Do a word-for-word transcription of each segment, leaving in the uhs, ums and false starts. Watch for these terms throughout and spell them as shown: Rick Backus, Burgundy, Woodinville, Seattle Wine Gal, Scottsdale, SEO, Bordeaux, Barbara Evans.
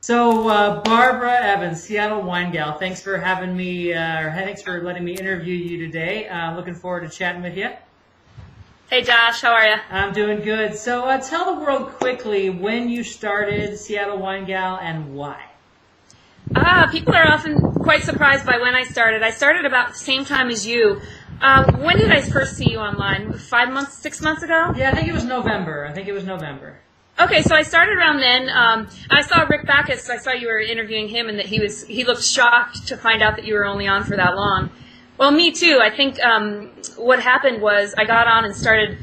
So uh, Barbara Evans, Seattle Wine Gal, thanks for having me, uh, or thanks for letting me interview you today. Uh, looking forward to chatting with you. Hey Josh, how are you? I'm doing good. So uh, tell the world quickly when you started Seattle Wine Gal and why. Ah, people are often quite surprised by when I started. I started about the same time as you. Uh, when did I first see you online? Five months, six months ago? Yeah, I think it was November. I think it was November. Okay, so I started around then. Um, I saw Rick Backus. I saw you were interviewing him, and that he was he looked shocked to find out that you were only on for that long. Well, me too. I think um, what happened was I got on and started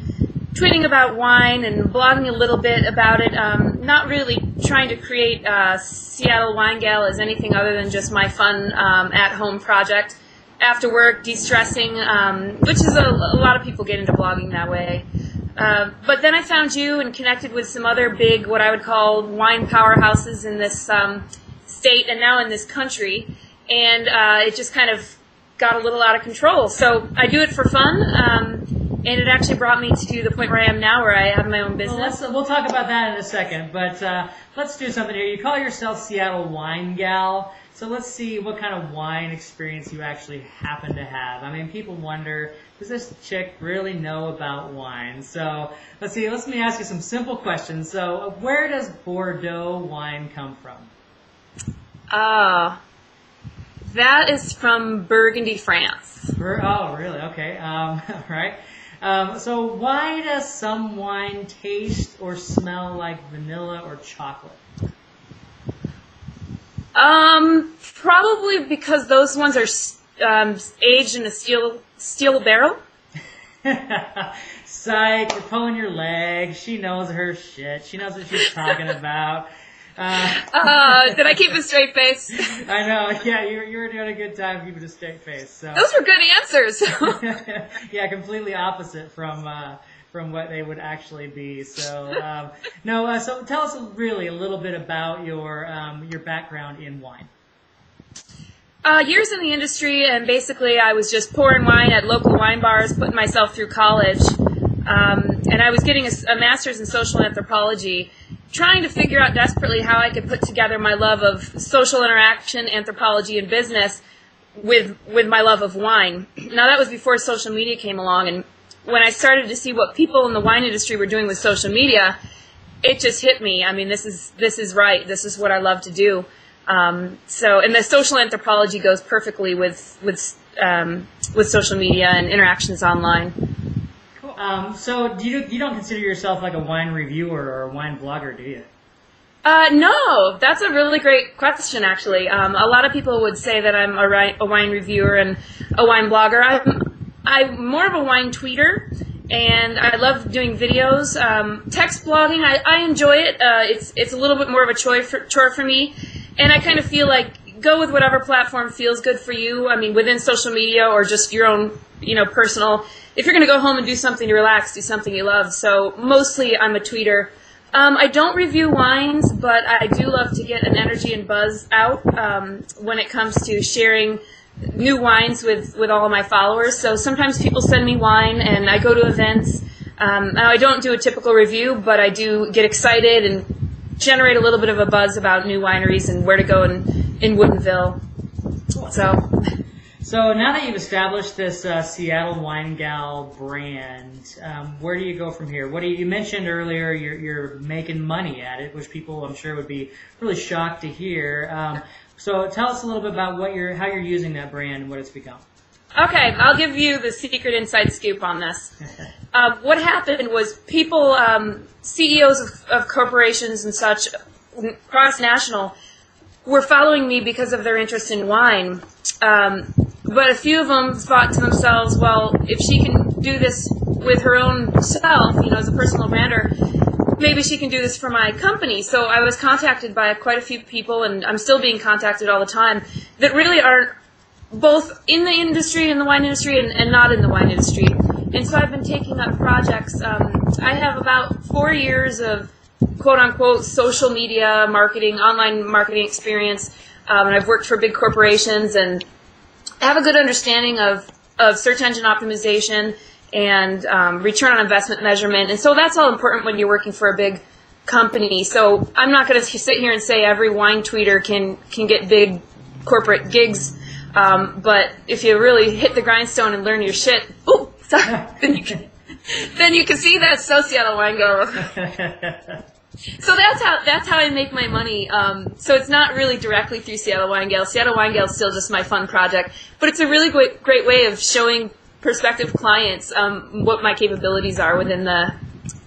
tweeting about wine and blogging a little bit about it, um, not really trying to create uh, Seattle Wine Gal as anything other than just my fun um, at-home project. After work, de-stressing, um, which is a, a lot of people get into blogging that way. Uh, but then I found you and connected with some other big, what I would call wine powerhouses in this um, state and now in this country, and uh, it just kind of got a little out of control. So I do it for fun, um, and it actually brought me to the point where I am now, where I have my own business. Well, let's, uh, we'll talk about that in a second, but uh, let's do something here. You call yourself Seattle Wine Gal, so let's see what kind of wine experience you actually happen to have. I mean, people wonder, does this chick really know about wine? So let's see, let me ask you some simple questions. So where does Bordeaux wine come from? Uh, that is from Burgundy, France. Bur oh, really? Okay. Um, all right. Um, so why does some wine taste or smell like vanilla or chocolate? Um, probably because those ones are um, aged in a steel steel barrel. Psych, you're pulling your leg. She knows her shit. She knows what she's talking about. Uh, uh, did I keep a straight face? I know. Yeah, you, you were doing a good time keeping a straight face. So. Those were good answers. Yeah, completely opposite from... Uh, from what they would actually be. So, um, no, uh, so tell us really a little bit about your, um, your background in wine. Uh, years in the industry, and basically I was just pouring wine at local wine bars, putting myself through college. Um, and I was getting a, a master's in social anthropology, trying to figure out desperately how I could put together my love of social interaction, anthropology, and business with, with my love of wine. Now, that was before social media came along, and when I started to see what people in the wine industry were doing with social media, it just hit me. I mean, this is this is right. This is what I love to do. Um, so, and the social anthropology goes perfectly with with um, with social media and interactions online. Cool. Um, so, do you you don't consider yourself like a wine reviewer or a wine blogger, do you? Uh, no, that's a really great question, actually. Um, a lot of people would say that I'm a, a wine reviewer and a wine blogger. I'm I'm more of a wine tweeter, and I love doing videos. Um, text blogging, I, I enjoy it. Uh, it's it's a little bit more of a chore for, chore for me, and I kind of feel like go with whatever platform feels good for you. I mean, within social media or just your own, you know, personal. If you're going to go home and do something to relax, do something you love. So mostly, I'm a tweeter. Um, I don't review wines, but I do love to get an energy and buzz out um, when it comes to sharing new wines with, with all of my followers. So sometimes people send me wine, and I go to events. Um, I don't do a typical review, but I do get excited and generate a little bit of a buzz about new wineries and where to go in, in Woodinville. So so now that you've established this uh, Seattle Wine Gal brand, um, where do you go from here? What do you, you mentioned earlier you're, you're making money at it, which people I'm sure would be really shocked to hear. Um, So tell us a little bit about what you're, how you're using that brand and what it's become. Okay, I'll give you the secret inside scoop on this. uh, what happened was people, um, C E Os of, of corporations and such, cross-national, were following me because of their interest in wine. Um, but a few of them thought to themselves, well, if she can do this with her own self, you know, as a personal brander, maybe she can do this for my company. So I was contacted by quite a few people, and I'm still being contacted all the time, that really are both in the industry, in the wine industry, and, and not in the wine industry. And so I've been taking up projects. Um, I have about four years of quote-unquote social media marketing, online marketing experience, um, and I've worked for big corporations, and I have a good understanding of, of search engine optimization and um, return on investment measurement. And so that's all important when you're working for a big company. So I'm not going to sit here and say every wine tweeter can, can get big corporate gigs, um, but if you really hit the grindstone and learn your shit, ooh, sorry, then you can, then you can see that. So Seattle Wine Gal. So that's how that's how I make my money. Um, so it's not really directly through Seattle Wine Gal. Seattle Wine Gal is still just my fun project, but it's a really great, great way of showing prospective clients um, what my capabilities are within the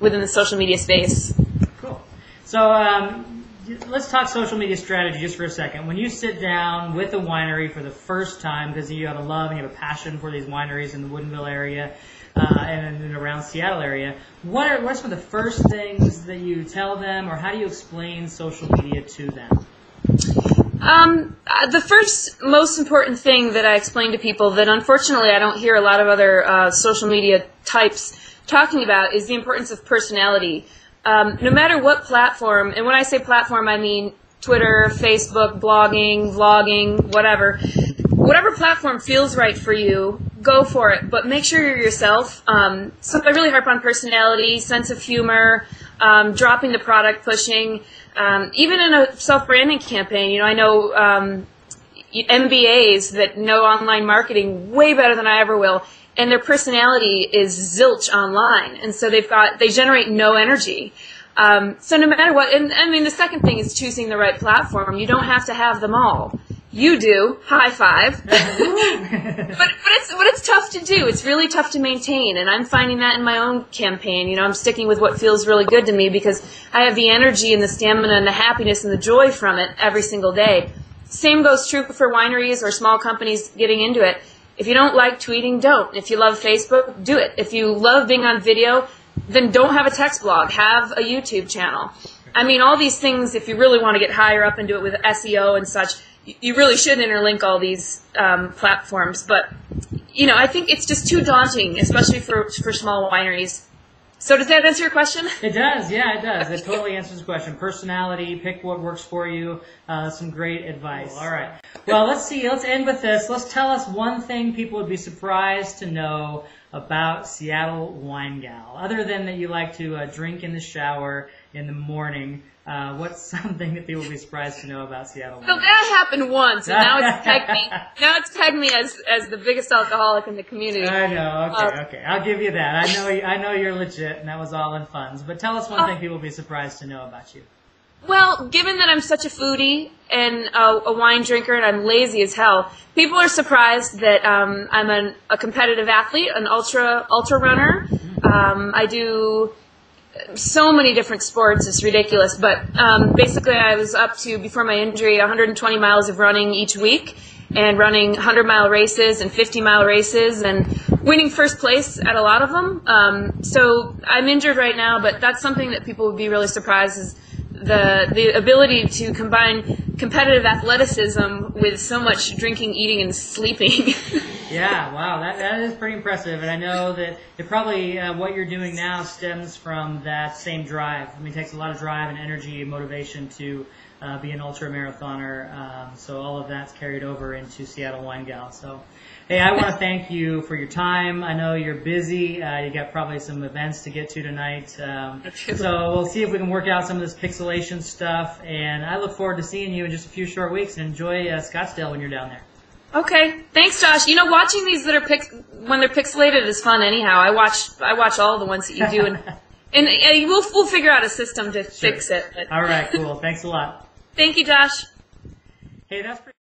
within the social media space. Cool. So um, let's talk social media strategy just for a second. When you sit down with a winery for the first time, because you have a love and you have a passion for these wineries in the Woodinville area, Uh, and, and around Seattle area, what are, what are some of the first things that you tell them, or how do you explain social media to them? Um, the first most important thing that I explain to people that unfortunately I don't hear a lot of other uh, social media types talking about is the importance of personality. Um, no matter what platform, and when I say platform I mean Twitter, Facebook, blogging, vlogging, whatever. Whatever platform feels right for you, go for it, but make sure you're yourself. Um, so I really harp on personality, sense of humor, um, dropping the product, pushing. Um, even in a self-branding campaign, you know, I know um, M B As that know online marketing way better than I ever will, and their personality is zilch online, and so they've got they generate no energy. Um, so no matter what, and I mean, the second thing is choosing the right platform. You don't have to have them all. You do. High five. but but it's but it's tough to do. It's really tough to maintain, and I'm finding that in my own campaign. You know, I'm sticking with what feels really good to me because I have the energy and the stamina and the happiness and the joy from it every single day. Same goes true for wineries or small companies getting into it. If you don't like tweeting, don't. If you love Facebook, do it. If you love being on video, then don't have a text blog. Have a YouTube channel. I mean, all these things, if you really want to get higher up and do it with S E O and such, you really should interlink all these um, platforms. But, you know, I think it's just too daunting, especially for, for small wineries. So does that answer your question? It does. Yeah, it does. It totally answers the question. Personality, pick what works for you. Uh, some great advice. Cool. All right. Well, let's see. Let's end with this. Let's tell us one thing people would be surprised to know about Seattle Wine Gal. Other than that you like to uh, drink in the shower in the morning, Uh, what's something that people will be surprised to know about Seattle? So that happened once, and now it's tagged me. Now it's tagged me as as the biggest alcoholic in the community. I know. Okay, uh, okay. I'll give you that. I know. I know you're legit, and that was all in funds. But tell us one uh, thing people will be surprised to know about you. Well, given that I'm such a foodie and a, a wine drinker, and I'm lazy as hell, people are surprised that um, I'm an, a competitive athlete, an ultra ultra runner. Um, I do so many different sports, it's ridiculous, but um, basically I was up to, before my injury, one hundred twenty miles of running each week, and running hundred mile races and fifty mile races, and winning first place at a lot of them. Um, so I'm injured right now, but that's something that people would be really surprised, is the, the ability to combine competitive athleticism with so much drinking, eating, and sleeping. Yeah, wow, that, that is pretty impressive, and I know that it probably uh, what you're doing now stems from that same drive. I mean, it takes a lot of drive and energy and motivation to uh, be an ultra-marathoner, um, so all of that's carried over into Seattle Wine Gal. So, hey, I want to thank you for your time. I know you're busy. Uh, you got probably some events to get to tonight, um, so we'll see if we can work out some of this pixelation stuff, and I look forward to seeing you in just a few short weeks, and enjoy uh, Scottsdale when you're down there. Okay, thanks, Josh. You know, watching these that are pix when they're pixelated is fun. Anyhow, I watch I watch all the ones that you do, and and, and we'll we'll figure out a system to sure. fix it. But. All right, cool. Thanks a lot. Thank you, Josh. Hey, that's pretty.